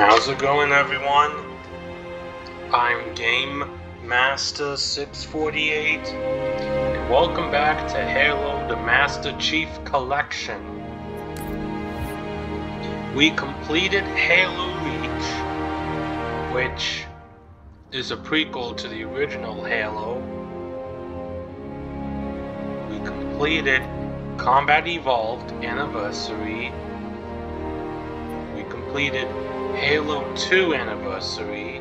How's it going, everyone? I'm Game Master 648, and welcome back to Halo the Master Chief Collection. We completed Halo Reach, which is a prequel to the original Halo. We completed Combat Evolved Anniversary. We completed Halo 2 Anniversary.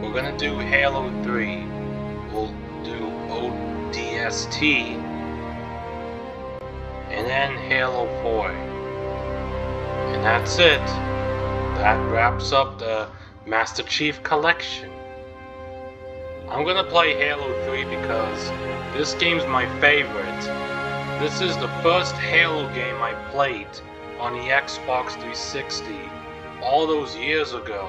We're gonna do Halo 3. We'll do ODST. And then Halo 4. And that's it. That wraps up the Master Chief Collection. I'm gonna play Halo 3 because this game's my favorite. This is the first Halo game I played on the Xbox 360 all those years ago.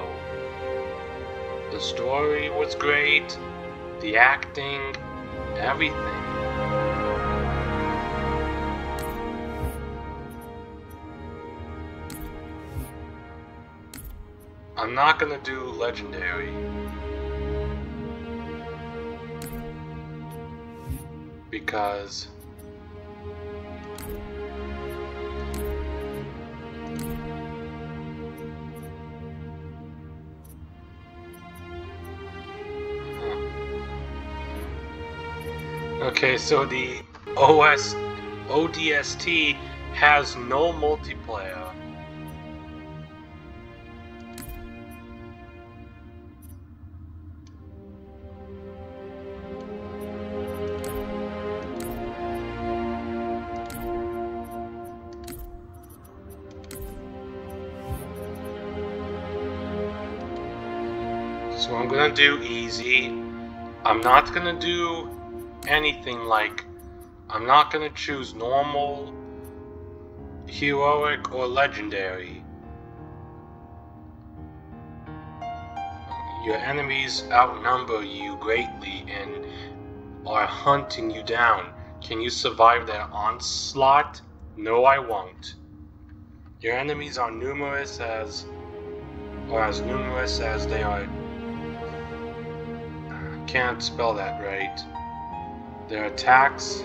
The story was great, the acting, everything. I'm not gonna do Legendary because okay, so the ODST has no multiplayer. So I'm gonna do easy. I'm not gonna do anything like, I'm not gonna choose normal, heroic, or legendary. Your enemies outnumber you greatly and are hunting you down. Can you survive their onslaught? No, I won't. Your enemies are as numerous as they are. I can't spell that right. Their attacks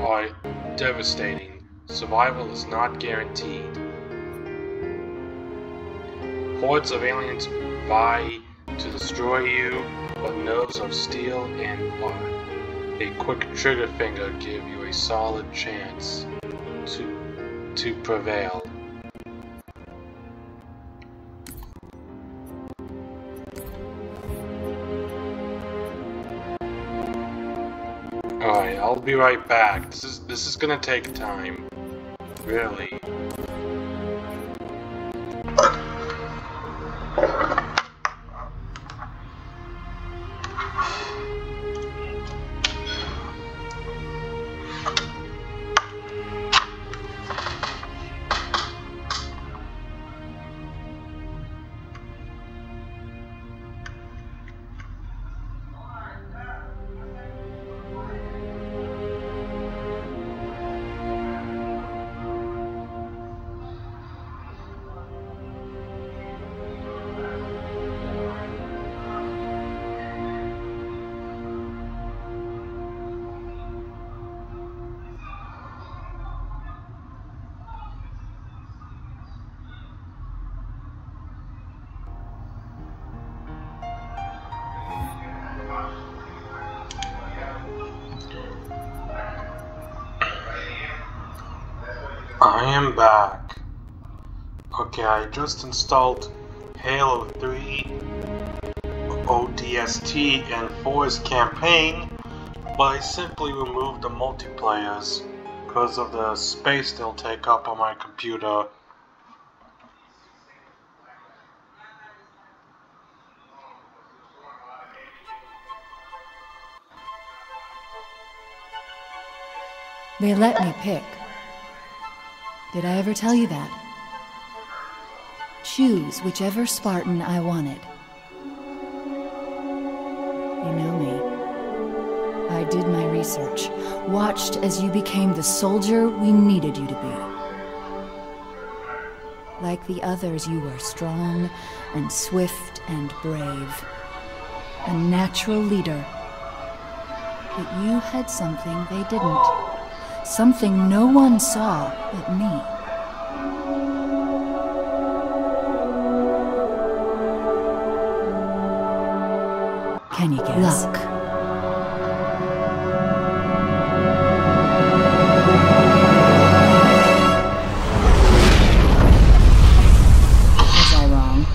are devastating. Survival is not guaranteed. Hordes of aliens vie to destroy you, but nerves of steel and heart. A quick trigger finger give you a solid chance to prevail. Alright, I'll be right back. This is gonna take time. Really. I am back. Okay, I just installed Halo 3, ODST, and 4's campaign, but I simply removed the multiplayers because of the space they'll take up on my computer. They let me pick. Did I ever tell you that? Choose whichever Spartan I wanted. You know me. I did my research, watched as you became the soldier we needed you to be. Like the others, you were strong and swift and brave. A natural leader. But you had something they didn't. Something no one saw but me. Can you guess? Luck. Was I wrong?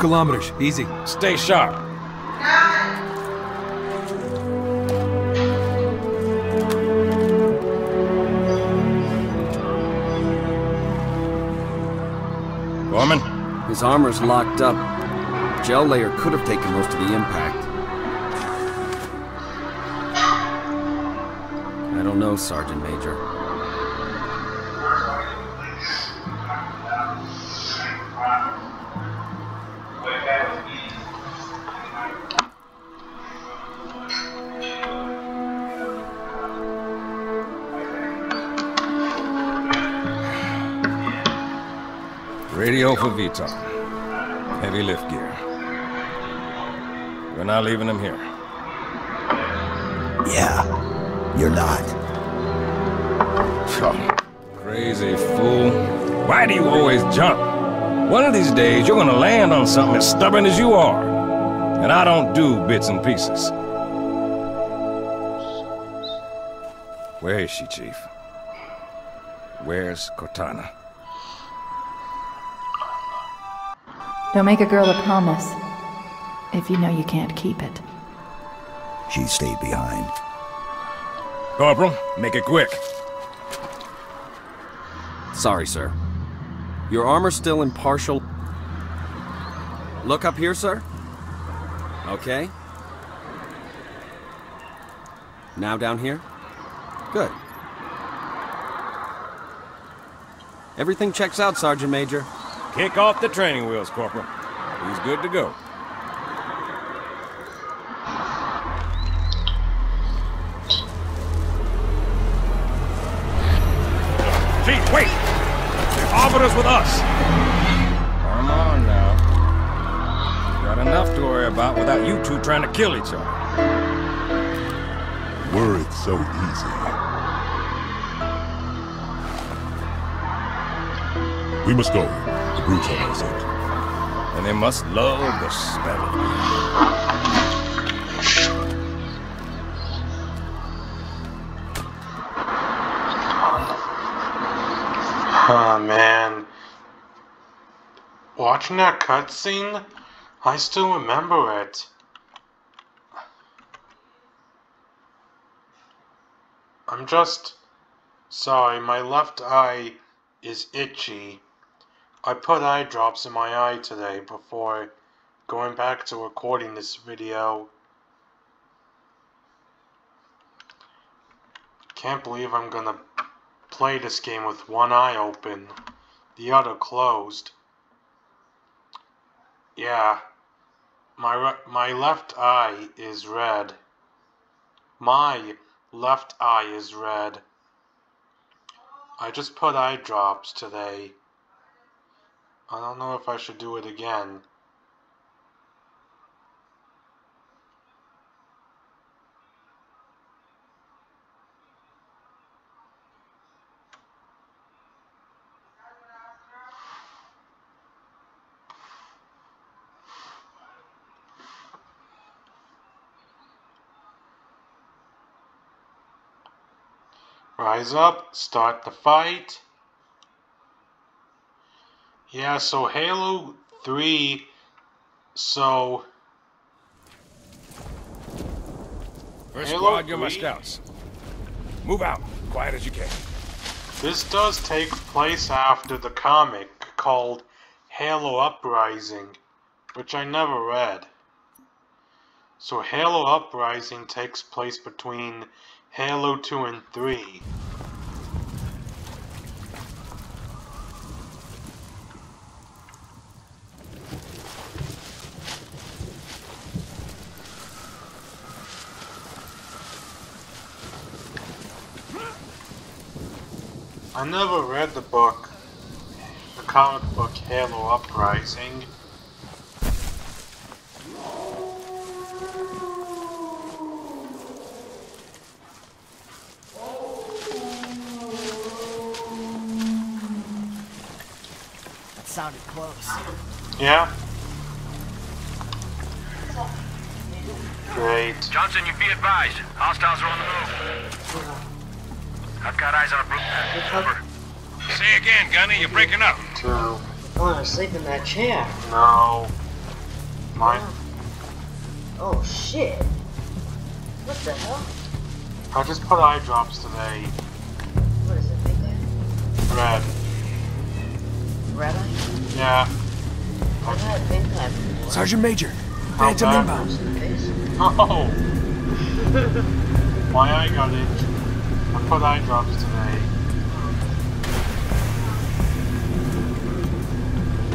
Kilometers, easy. Stay sharp. Gorman? His armor's locked up. Gel layer could have taken most of the impact. I don't know, Sergeant Major. Radio for VTOL. Heavy lift gear. We're not leaving him here. Yeah, you're not. Oh, crazy fool. Why do you always jump? One of these days, you're gonna land on something as stubborn as you are. And I don't do bits and pieces. Where is she, Chief? Where's Cortana? Don't make a girl a promise if you know you can't keep it. She stayed behind. Corporal, make it quick. Sorry, sir. Your armor's still impartial. Look up here, sir. Okay. Now down here. Good. Everything checks out, Sergeant Major. Kick off the training wheels, Corporal. He's good to go. Chief, wait! The Arbiter's with us! Come on now. Got enough to worry about without you two trying to kill each other. Were it so easy. We must go. The brutes are innocent. And they must love the spell. Oh man. Watching that cutscene, I still remember it. I'm just sorry, my left eye is itchy. I put eye drops in my eye today before going back to recording this video. Can't believe I'm gonna play this game with one eye open, the other closed. Yeah, my left eye is red. My left eye is red. I just put eye drops today. I don't know if I should do it again. Rise up, start the fight. Yeah, so Halo 3, so... First squad, you're my scouts. Move out, quiet as you can. This does take place after the comic called Halo Uprising, which I never read. So Halo Uprising takes place between Halo 2 and 3. I never read the book, the comic book Halo Uprising. That sounded close. Yeah. Great. Johnson, you be advised. Hostiles are on the move. I've got eyes on a brute. Say again, Gunny, you're breaking up. No. I want to sleep in that chair. No. Mine. Oh, shit. What the hell? I just put eye drops today. What is it, big eye? Red. Red eye? Yeah. I've had pink eye before. Sergeant Major, I had some inbounds. Oh. My eye got itched. I put eye drops today.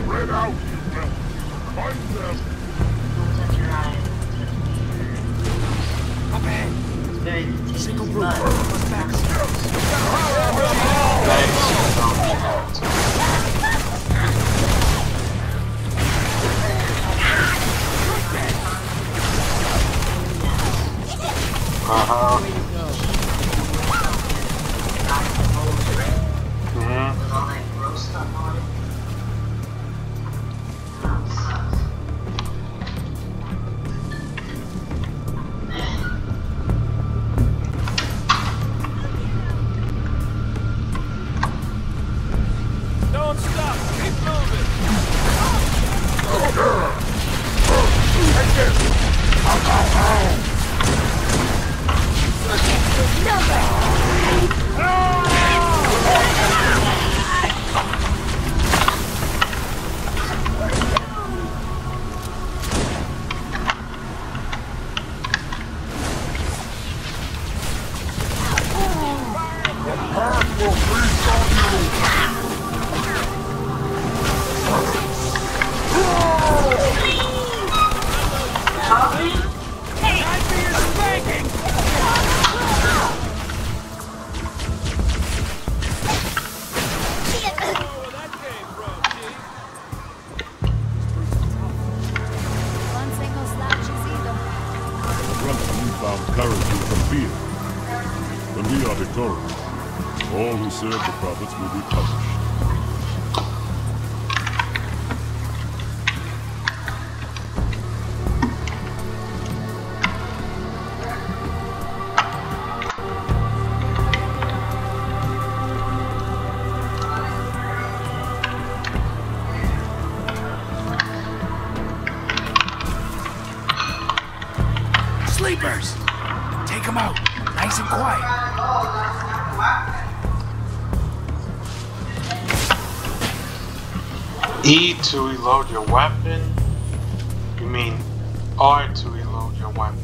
Red out, you devil! Find them! Don't touch your eye. Up ahead! It's very dangerous. Single room. Let's back. Uh-huh. E to reload your weapon. You mean R to reload your weapon.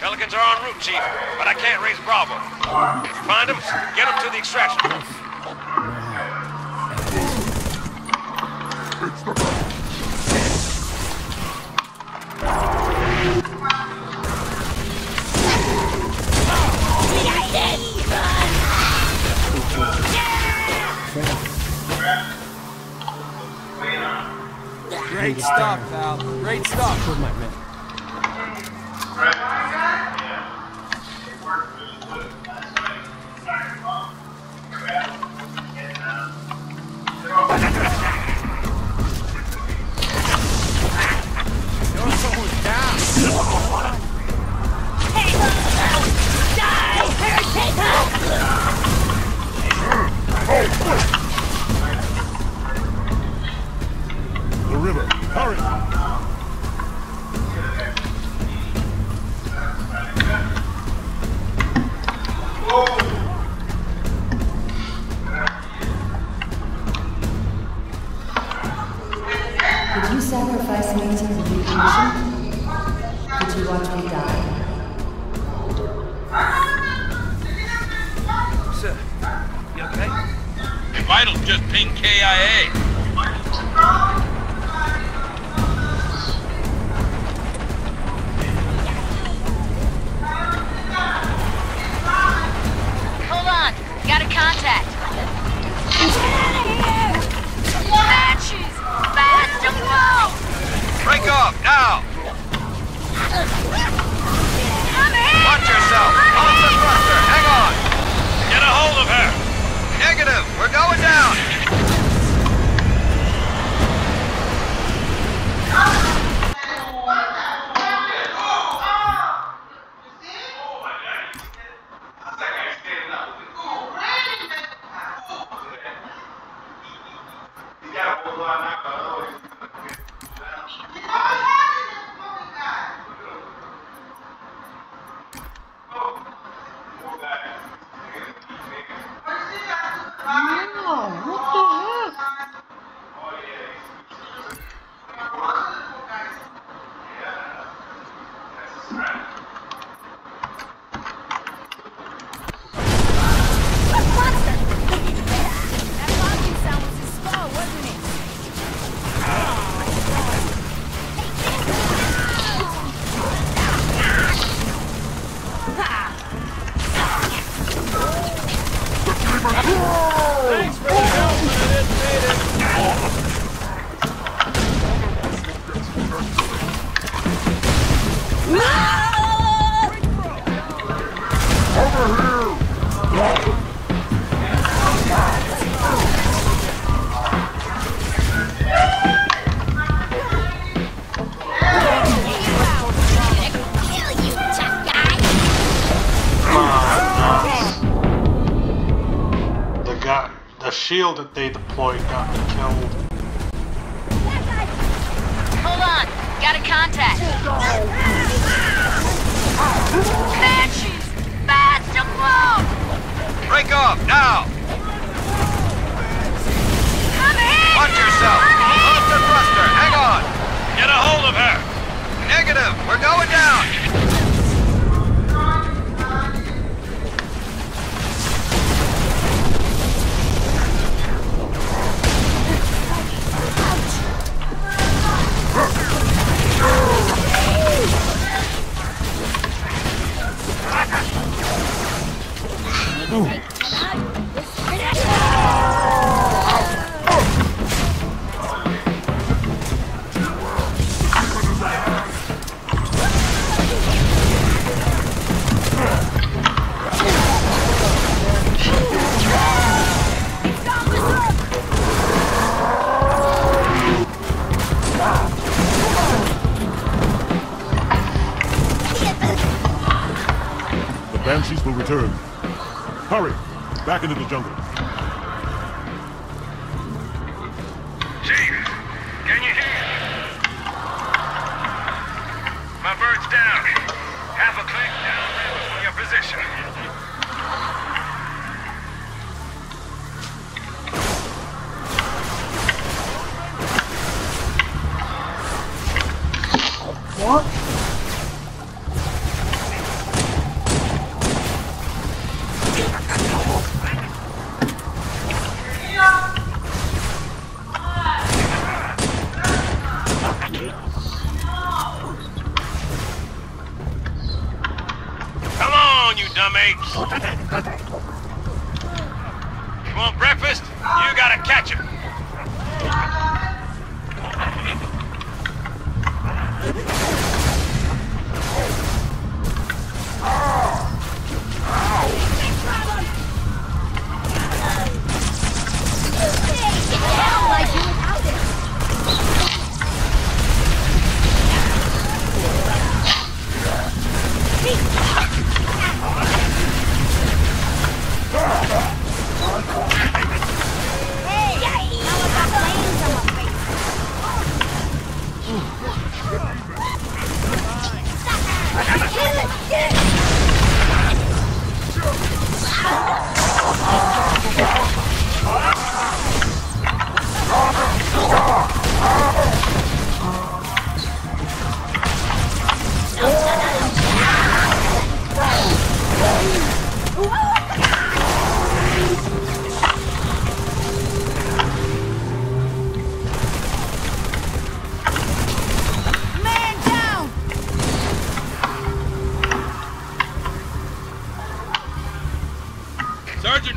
Pelicans are en route, Chief, but I can't raise Bravo. If you find them, get them to the extraction. Great stop, pal. Great stop. With my men. Shield that they deployed got me killed. Hold on, got a contact. Banshees, fast and low. Break off now. Watch yourself. Off the thruster. Hang on. Get a hold of her. Negative. We're going down. Return. Hurry! Back into the jungle. Chief, can you hear me? My bird's down. Half a click down from your position. What? Come on, you dumb apes. You want breakfast? You gotta catch him.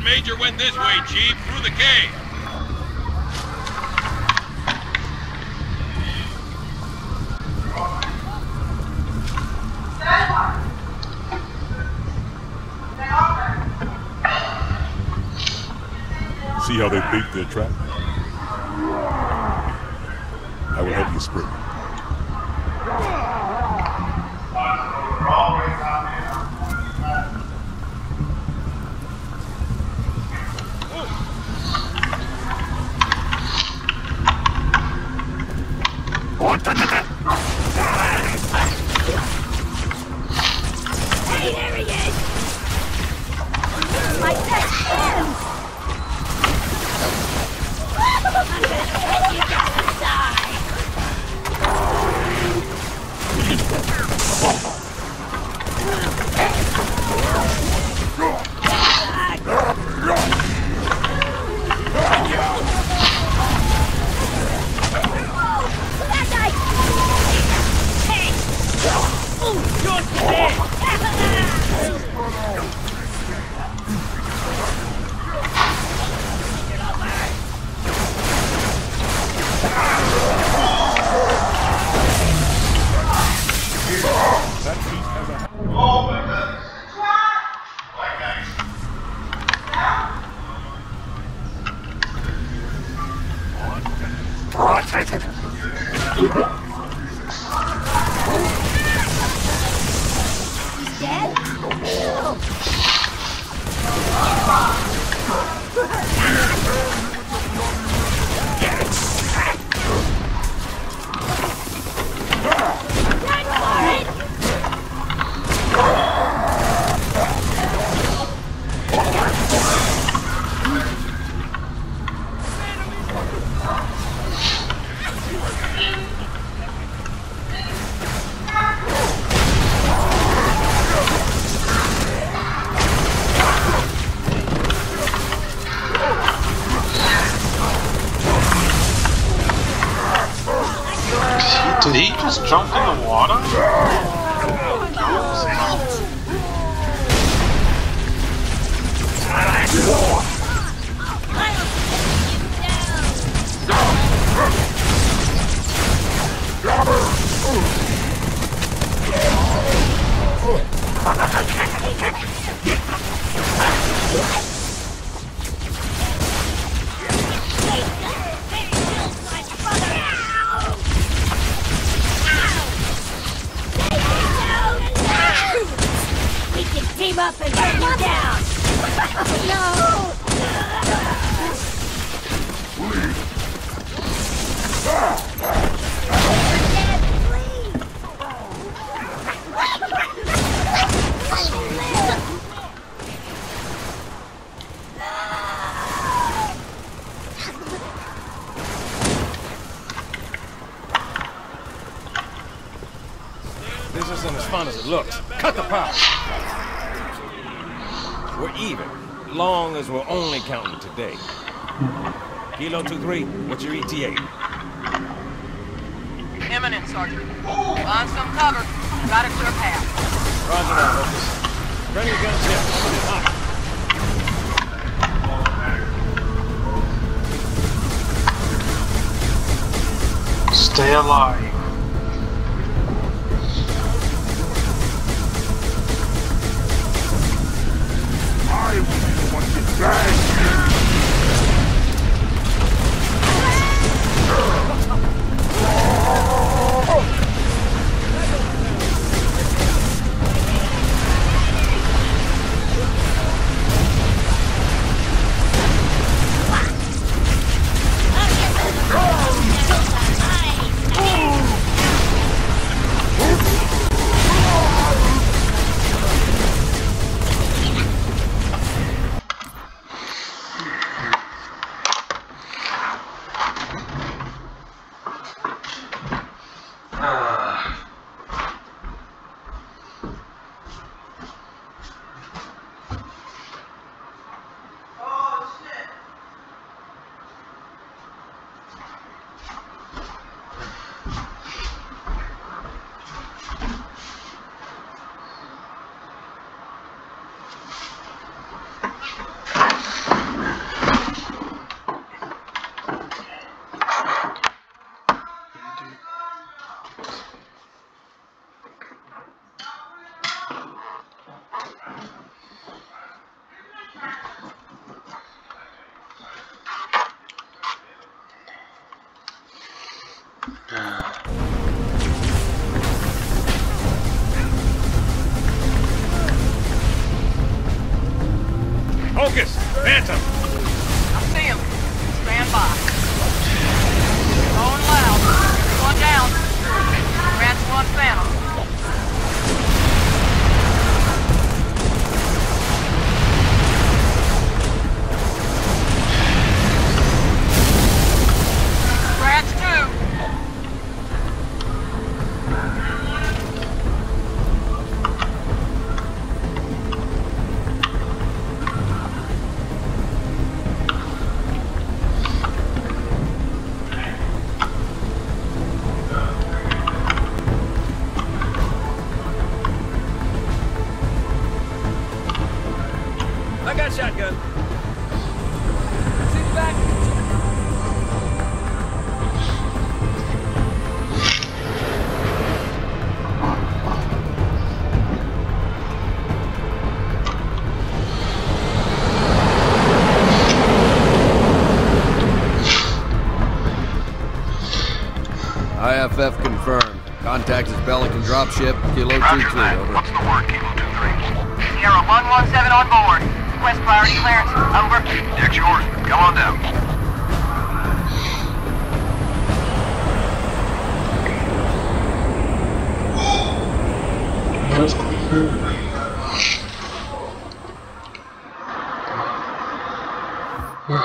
Major went this way, Chief, through the cave. See how they bait their trap? I will help you sprint. as fun as it looks. Cut the power. We're even, long as we're only counting today. Kilo 23, what's your ETA? Imminent, Sergeant. On some cover. Gotta clear path. Roger that, Lucas. Turn your guns down. It's hot. Stay alive. I will be the one to die. IFF confirmed. Contact is Pelican dropship, Kilo 23. Over. What's the word, Kilo 23? Sierra 117 on board. Request priority clearance. Over. Deck's yours. Come on down.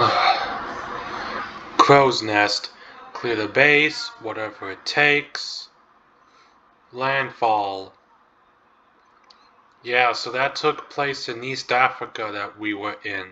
That's confirmed. Crow's nest. Clear the base, whatever it takes. Landfall. Yeah, so that took place in East Africa that we were in.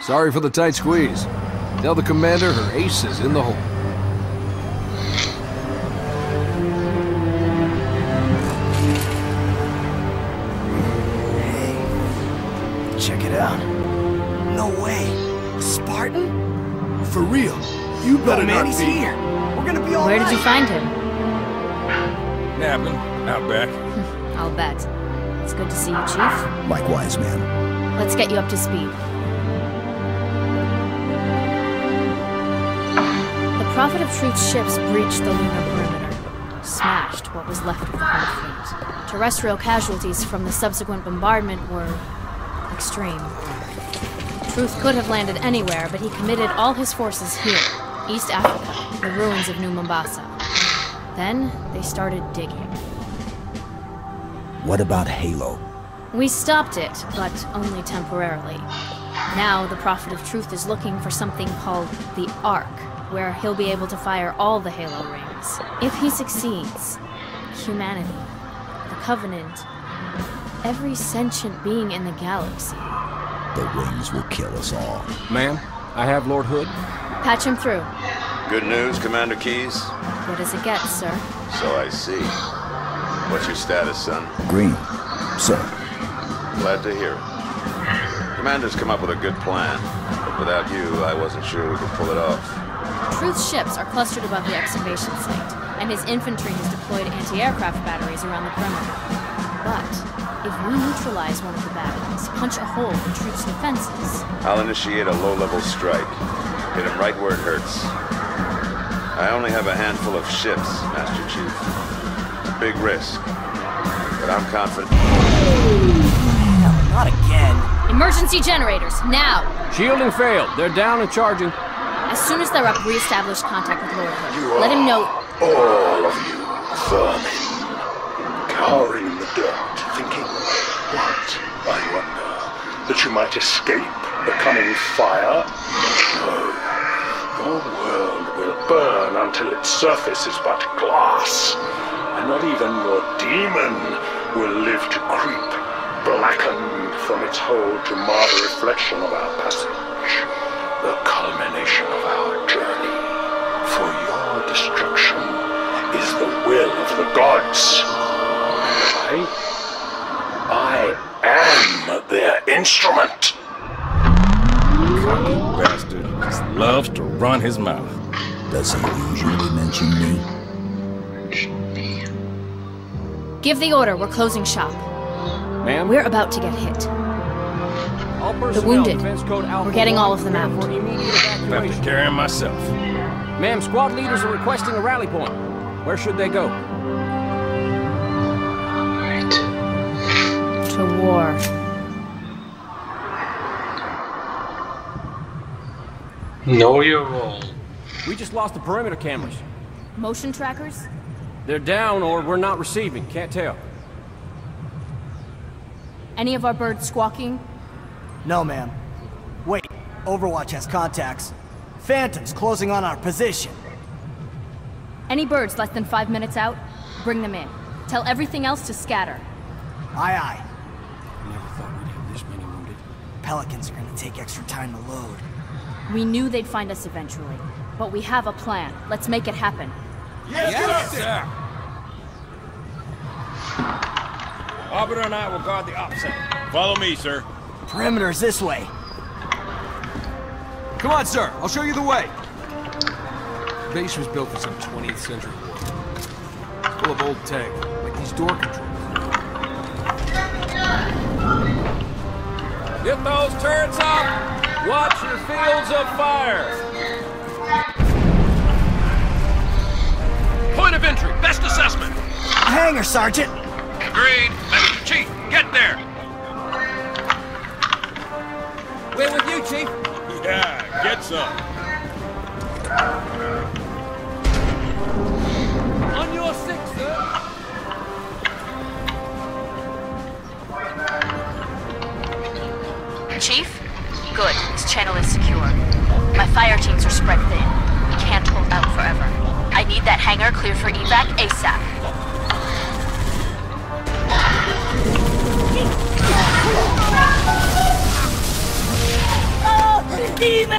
Sorry for the tight squeeze. Tell the commander her ace is in the hole. Hey, check it out. No way. Spartan? For real? You better not be. He's here. We're gonna be all right. Where did you find him? Napping. Out back. I'll bet. It's good to see you, Chief. Likewise, man. Let's get you up to speed. The Prophet of Truth's ships breached the lunar perimeter, smashed what was left of the conflict. Terrestrial casualties from the subsequent bombardment were extreme. Truth could have landed anywhere, but he committed all his forces here, East Africa, the ruins of New Mombasa. Then they started digging. What about Halo? We stopped it, but only temporarily. Now the Prophet of Truth is looking for something called the Ark, where he'll be able to fire all the Halo rings. If he succeeds, humanity, the Covenant, every sentient being in the galaxy. The rings will kill us all. Ma'am, I have Lord Hood. Patch him through. Good news, Commander Keys. What does it get, sir? So I see. What's your status, son? Green, sir. Glad to hear it. Commander's come up with a good plan, but without you, I wasn't sure we could pull it off. Truth's ships are clustered above the excavation site, and his infantry has deployed anti-aircraft batteries around the perimeter. But if we neutralize one of the batteries, punch a hole in Truth's defenses... I'll initiate a low-level strike. Hit him right where it hurts. I only have a handful of ships, Master Chief. It's a big risk, but I'm confident... Hell, not again! Emergency generators, now! Shielding failed. They're down and charging. As soon as they're up, re-establish contact with Lord Hood. Let him know... all of you, vermin, cowering in the dirt, thinking, what, I wonder, that you might escape the coming fire? No, your world will burn until its surface is but glass, and not even your demon will live to creep, blackened from its hold to mar the reflection of our passage. The culmination of our journey, for your destruction is the will of the gods. I am their instrument. Cocky bastard just loves to run his mouth. Does he usually mention me? Give the order, we're closing shop. Ma'am? We're about to get hit. The wounded. We're getting all of them out. I'm going to carry them myself. Ma'am, squad leaders are requesting a rally point. Where should they go? Right. To war. Know your role. We just lost the perimeter cameras. Motion trackers? They're down or we're not receiving. Can't tell. Any of our birds squawking? No, ma'am. Wait, Overwatch has contacts. Phantoms closing on our position. Any birds less than 5 minutes out, bring them in. Tell everything else to scatter. Aye, aye. Never thought we'd have this many wounded. Pelicans are gonna take extra time to load. We knew they'd find us eventually, but we have a plan. Let's make it happen. Yes, sir! Arbiter and I will guard the opposite. Follow me, sir. Perimeter's this way. Come on, sir. I'll show you the way. The base was built for some 20th century war. It's full of old tech, like these door controls. Get those turrets up! Watch your fields of fire! Point of entry. Best assessment. Hangar, Sergeant. Agreed. Master Chief, get there. We're with you, Chief. Yeah, get some. On your six, sir. Chief? Good. This channel is secure. My fire teams are spread thin. We can't hold out forever. I need that hangar clear for evac ASAP. Demon!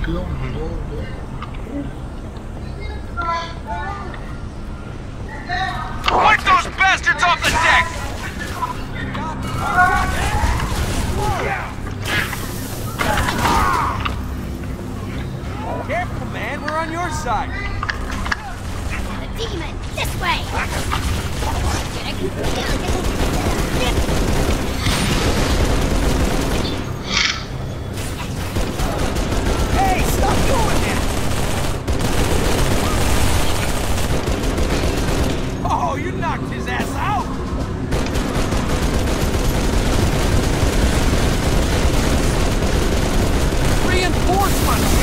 Wipe those bastards off the deck! Careful, man. We're on your side. The demon, this way. Hey, stop doing that! Oh, you knocked his ass out! Reinforcements!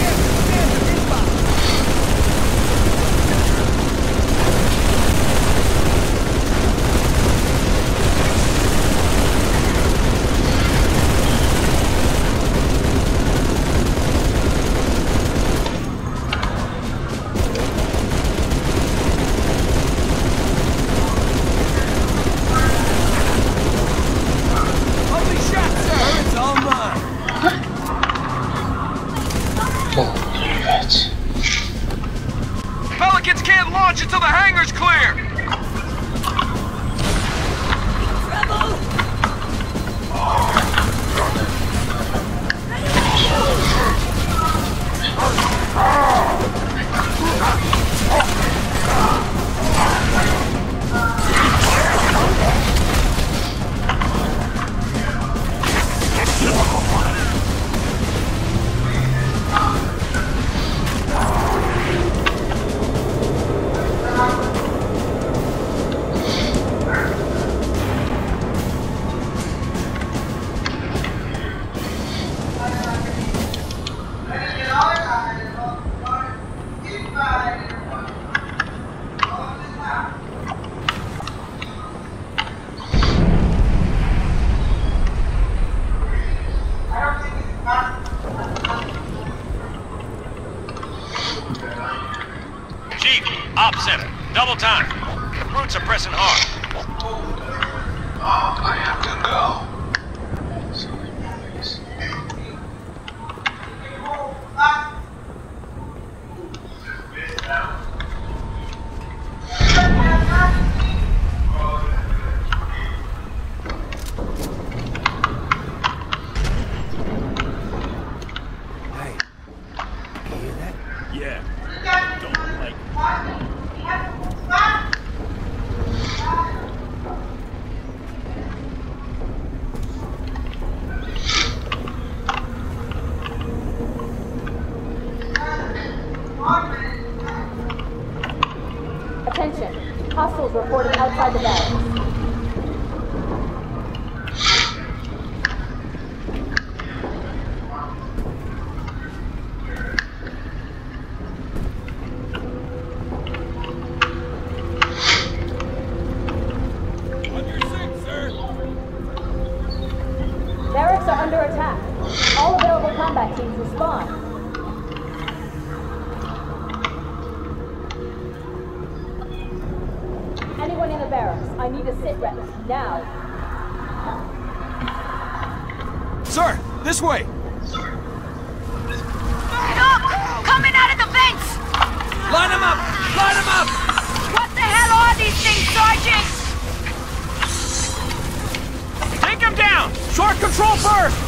This way! Look! Coming out of the vents! Line them up! Line them up! What the hell are these things, Sergeant? Take them down! Short control first!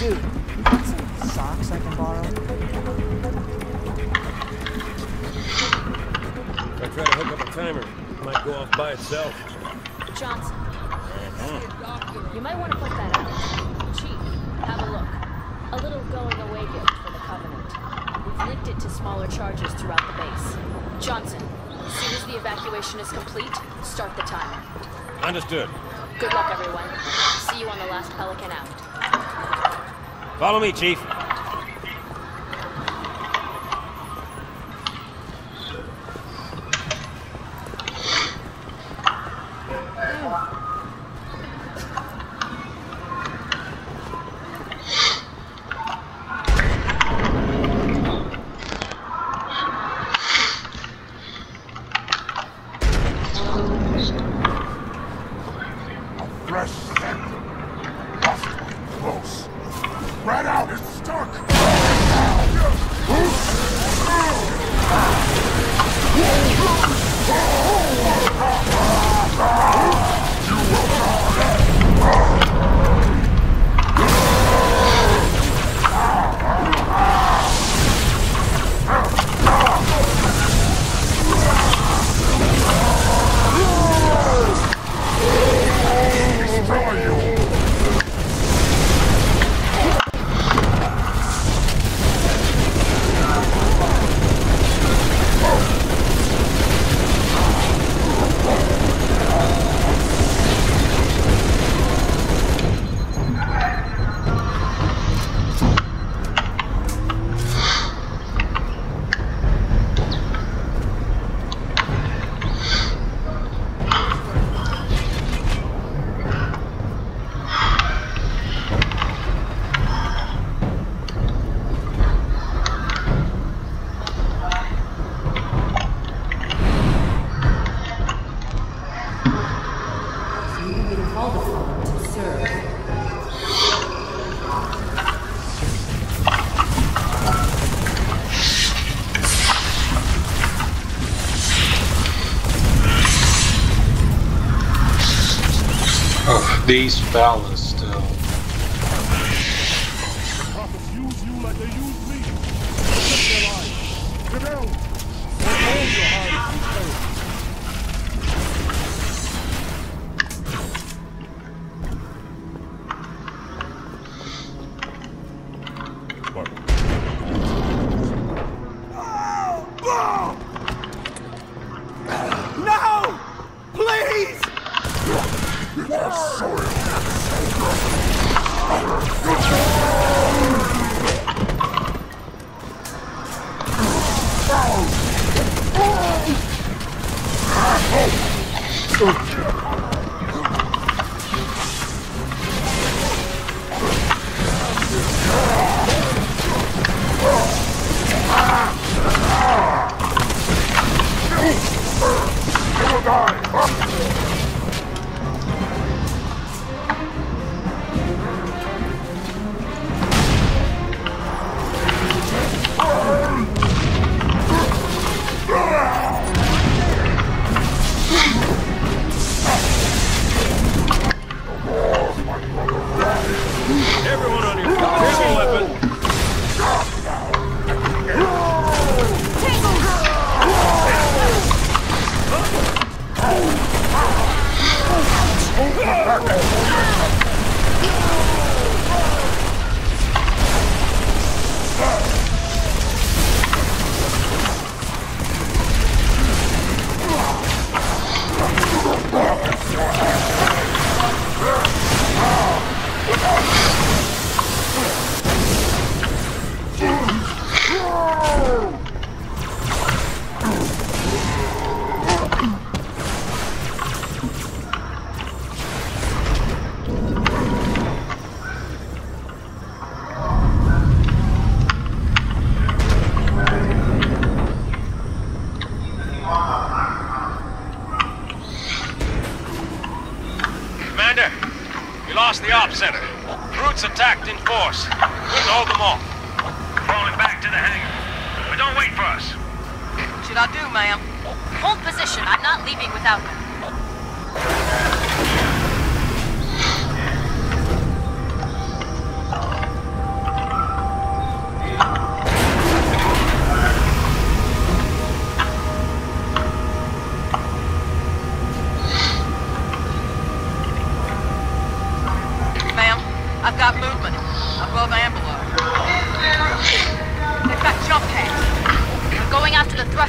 Dude, you got some socks I can borrow? If I try to hook up a timer, it might go off by itself. Johnson, you might want to put that out. Chief, have a look. A little going away gift for the Covenant. We've linked it to smaller charges throughout the base. Johnson, as soon as the evacuation is complete, start the timer. Understood. Good luck, everyone. See you on the last Pelican out. Follow me, Chief. These fellas still. The prophets use you like they use me. Protect their lives. Rebel. Hold your heart. No! Please! Yes.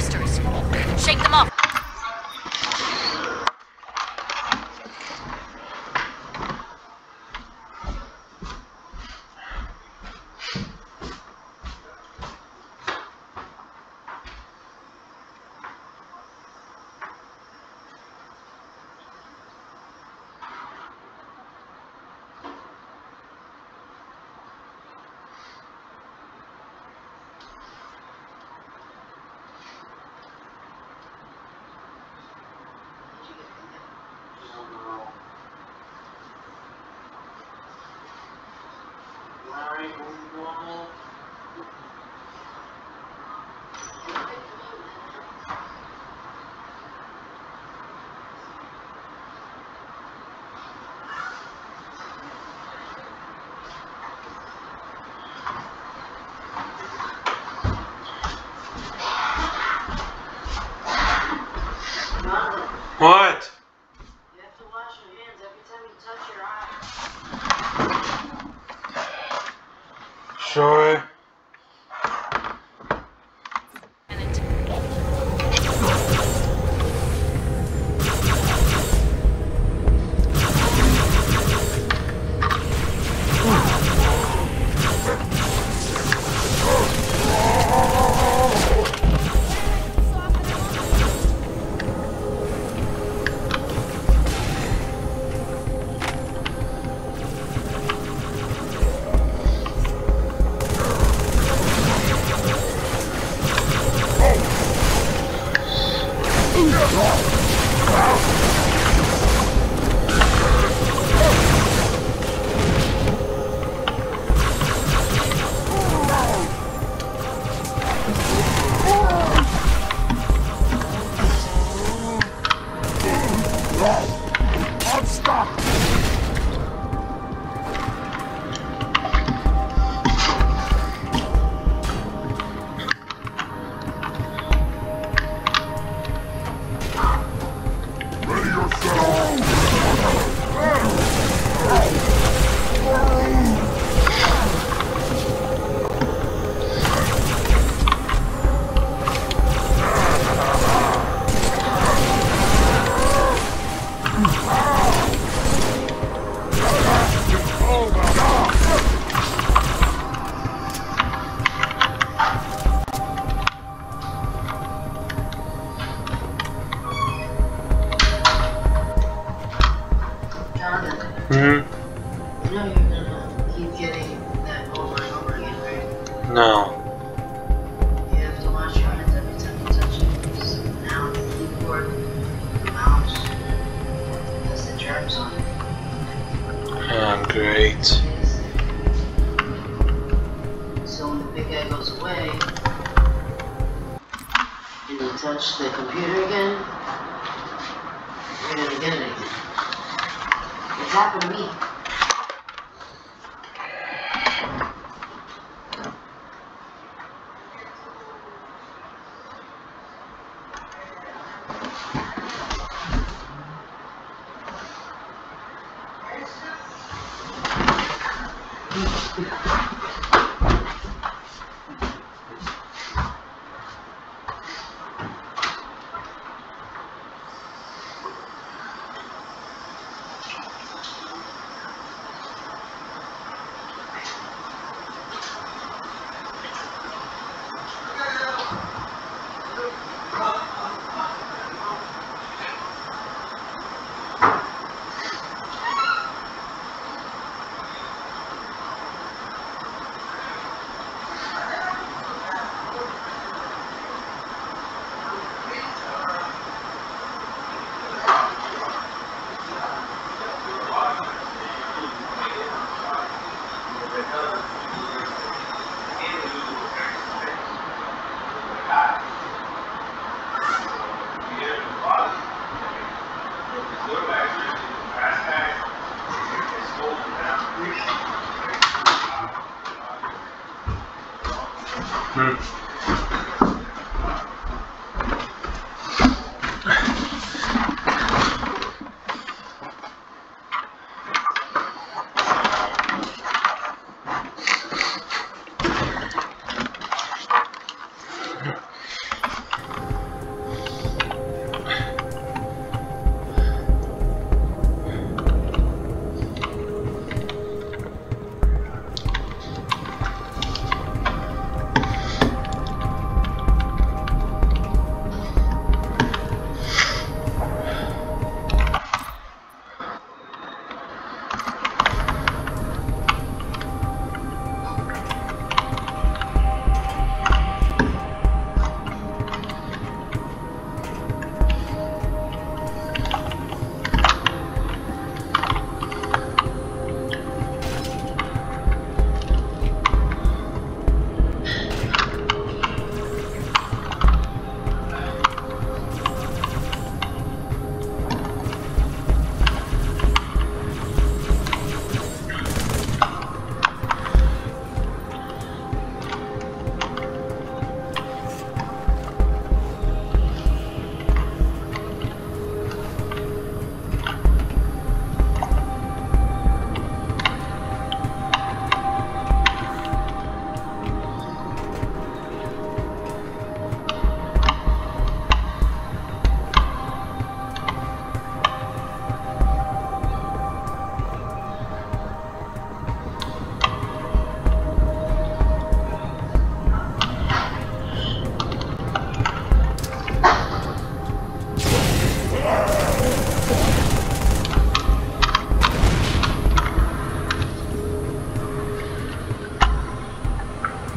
thrusters. Shake them up.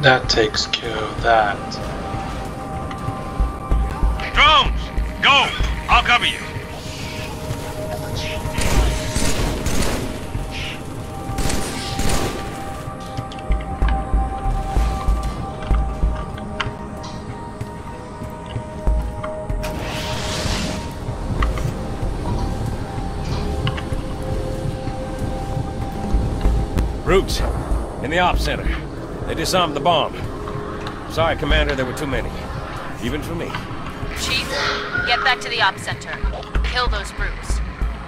That takes care of that. Drones, go! I'll cover you. Roots, in the op center. They disarmed the bomb. Sorry, Commander, there were too many. Even for me. Chief, get back to the op center. Kill those brutes.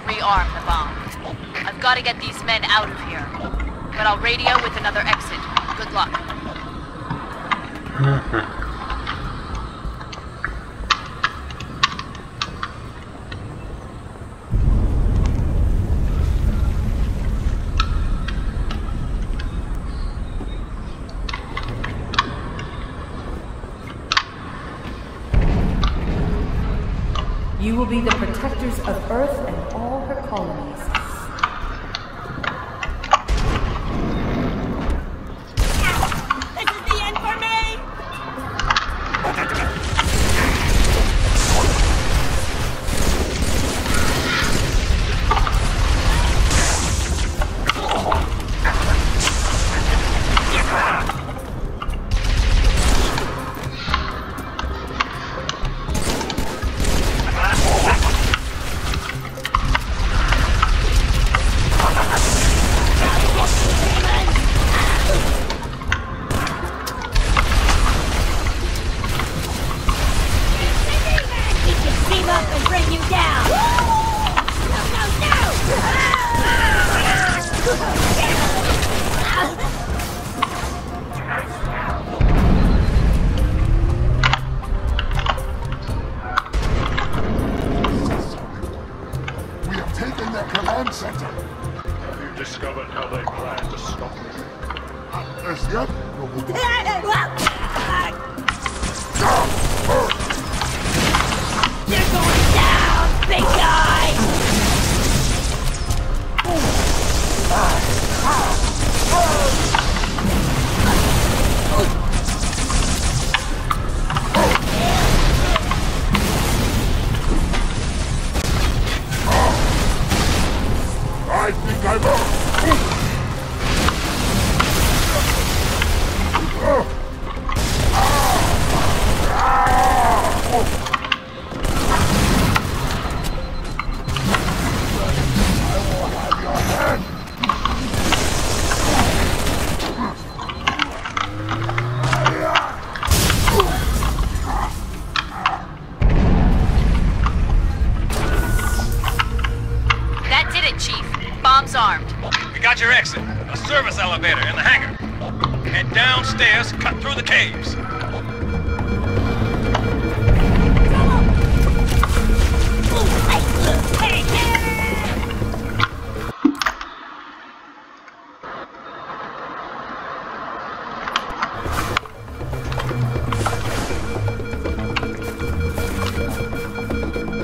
Rearm the bomb. I've got to get these men out of here. But I'll radio with another exit. Good luck. You will be the protectors of Earth and all her colonies. This is the end for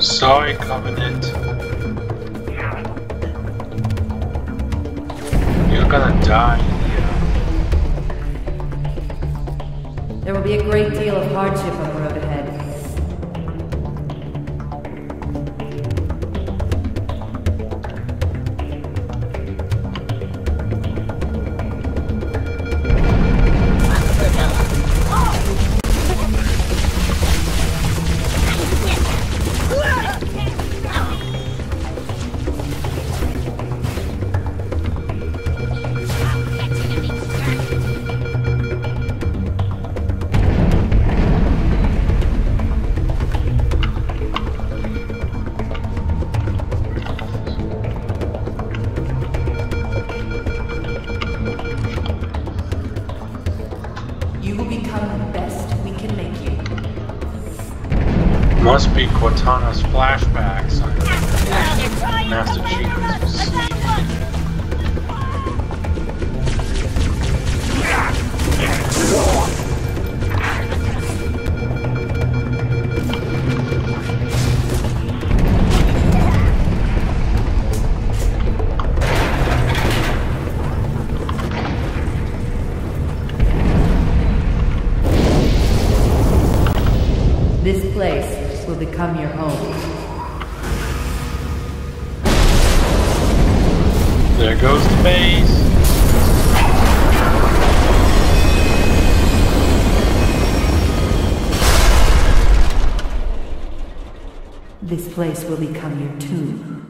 Sorry, Covenant. You're gonna die here. There will be a great deal of hardship on the road ahead. Must be Cortana's flashbacks on Master Chief place will become your home. There goes the base. This place will become your tomb.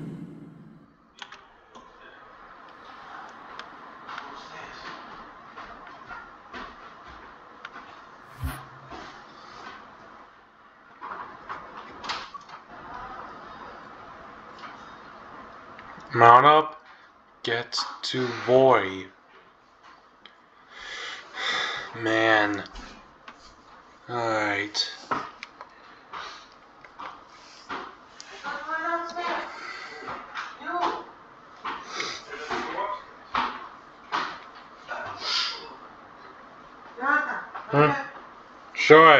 Mount up, get to Void. Man. Alright. Sure.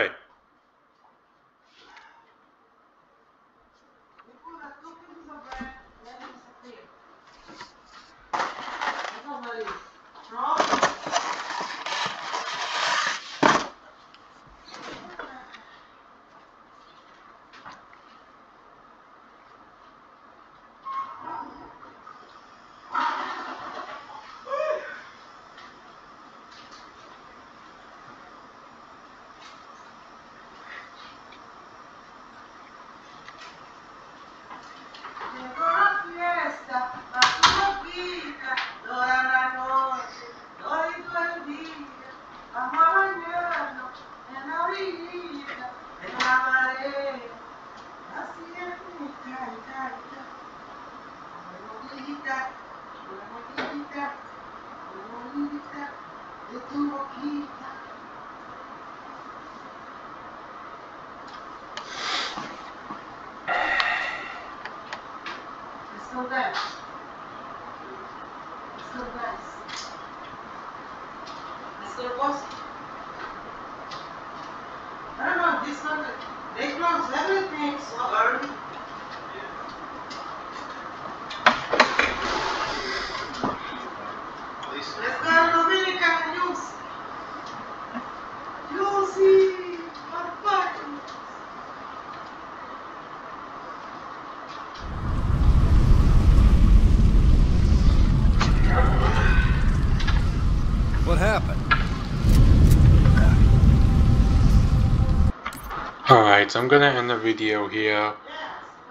So I'm gonna end the video here.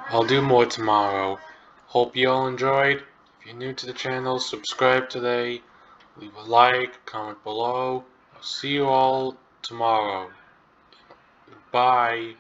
I'll do more tomorrow. Hope you all enjoyed. If you're new to the channel, subscribe today, leave a like, comment below. I'll see you all tomorrow. Bye.